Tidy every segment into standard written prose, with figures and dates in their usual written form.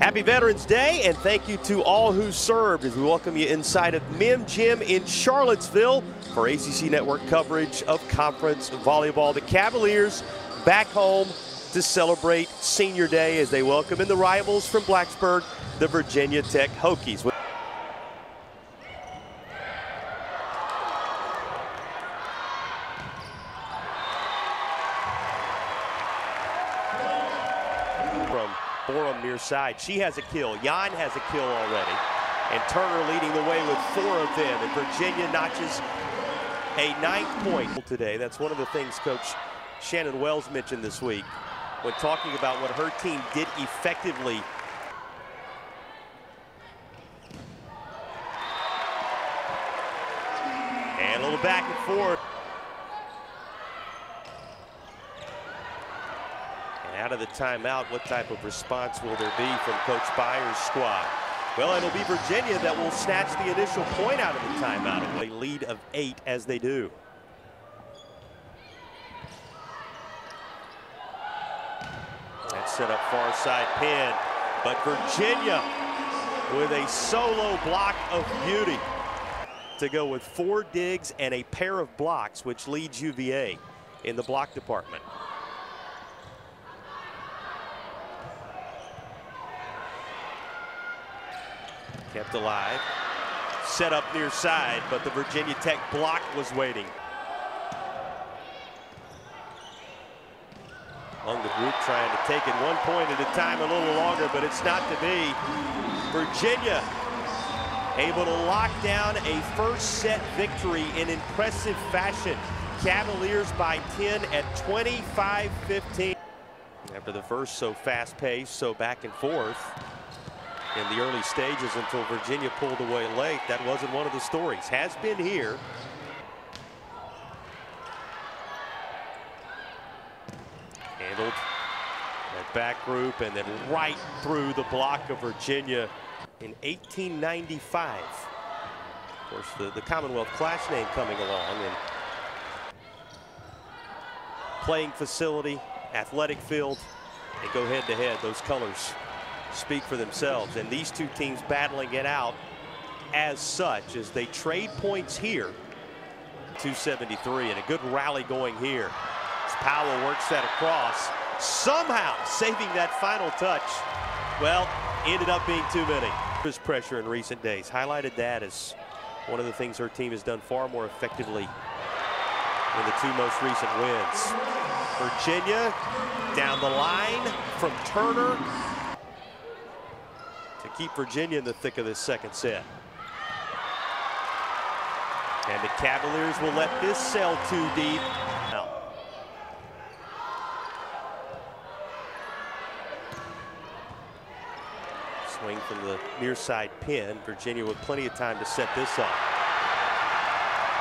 Happy Veterans Day, and thank you to all who served as we welcome you inside of Mem Gym in Charlottesville for ACC Network coverage of conference volleyball. The Cavaliers back home to celebrate Senior Day as they welcome in the rivals from Blacksburg, the Virginia Tech Hokies. Borum near side. She has a kill. Yon has a kill already. And Turner leading the way with four of them. And Virginia notches a 9th point today. That's one of the things Coach Shannon Wells mentioned this week when talking about what her team did effectively. And a little back and forth. Out of the timeout, what type of response will there be from Coach Byers' squad? Well, it'll be Virginia that will snatch the initial point out of the timeout. A lead of 8 as they do. That's set up far side pin, but Virginia with a solo block of beauty to go with 4 digs and a pair of blocks, which leads UVA in the block department. Kept alive, set up near side, but the Virginia Tech block was waiting. Among the group trying to take it 1 point at a time, a little longer, but it's not to be. Virginia able to lock down a first set victory in impressive fashion. Cavaliers by 10 at 25-15. After the first, so fast paced, so back and forth. In the early stages until Virginia pulled away late. That wasn't one of the stories. Has been here. Handled that back group and then right through the block of Virginia in 1895. Of course, the Commonwealth Clash name coming along. And playing facility, athletic field, and go head-to-head, those colors speak for themselves, and these two teams battling it out as such as they trade points here. 273 and a good rally going here as Powell works that across, somehow saving that final touch. Well, ended up being too many. His pressure in recent days highlighted that as one of the things her team has done far more effectively in the 2 most recent wins. Virginia down the line from Turner to keep Virginia in the thick of this second set. And the Cavaliers will let this sail too deep. No. Swing from the near side pin. Virginia with plenty of time to set this up.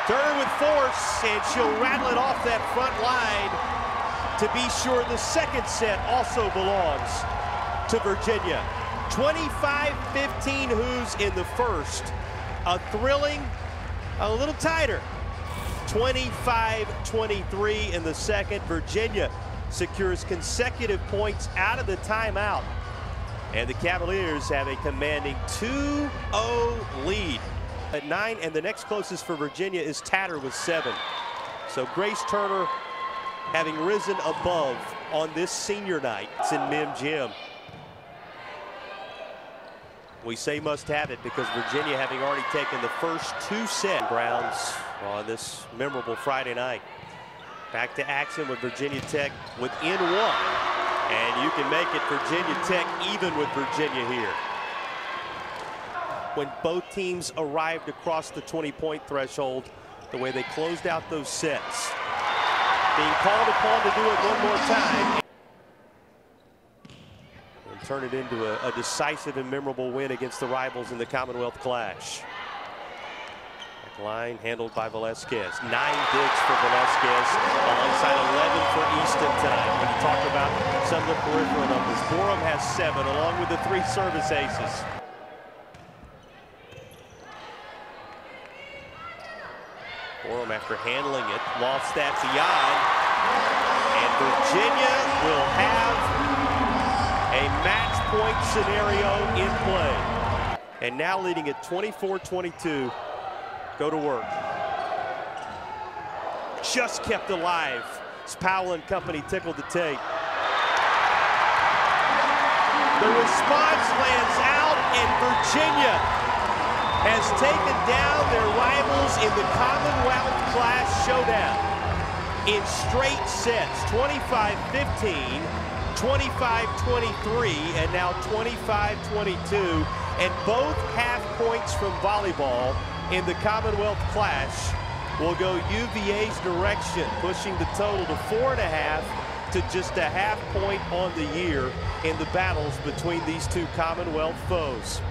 Turner with force, and she'll rattle it off that front line. To be sure, the second set also belongs to Virginia. 25-15 Hoos in the first. A thrilling, a little tighter. 25-23 in the second. Virginia secures consecutive points out of the timeout. And the Cavaliers have a commanding 2-0 lead at 9. And the next closest for Virginia is Tatter with 7. So Grace Turner having risen above on this senior night. It's in Mem Gym. We say must have it because Virginia having already taken the first 2 set grounds on this memorable Friday night. Back to action with Virginia Tech within 1. And you can make it Virginia Tech even with Virginia here. When both teams arrived across the 20-point threshold, the way they closed out those sets. Being called upon to do it one more time. Turn it into a decisive and memorable win against the rivals in the Commonwealth Clash. Back line handled by Velasquez. 9 digs for Velasquez alongside 11 for Easton tonight. When you talk about some of the peripheral numbers, Borum has 7 along with the 3 service aces. Borum, after handling it, lost that to Yon, and Virginia will have a match point scenario in play. And now leading at 24-22, go to work. Just kept alive. It's Powell and company tickled to take. The response lands out, and Virginia has taken down their rivals in the Commonwealth Clash showdown in straight sets, 25-15, 25-23, and now 25-22, and both half points from volleyball in the Commonwealth Clash will go UVA's direction, pushing the total to 4.5 to just a half point on the year in the battles between these two Commonwealth foes.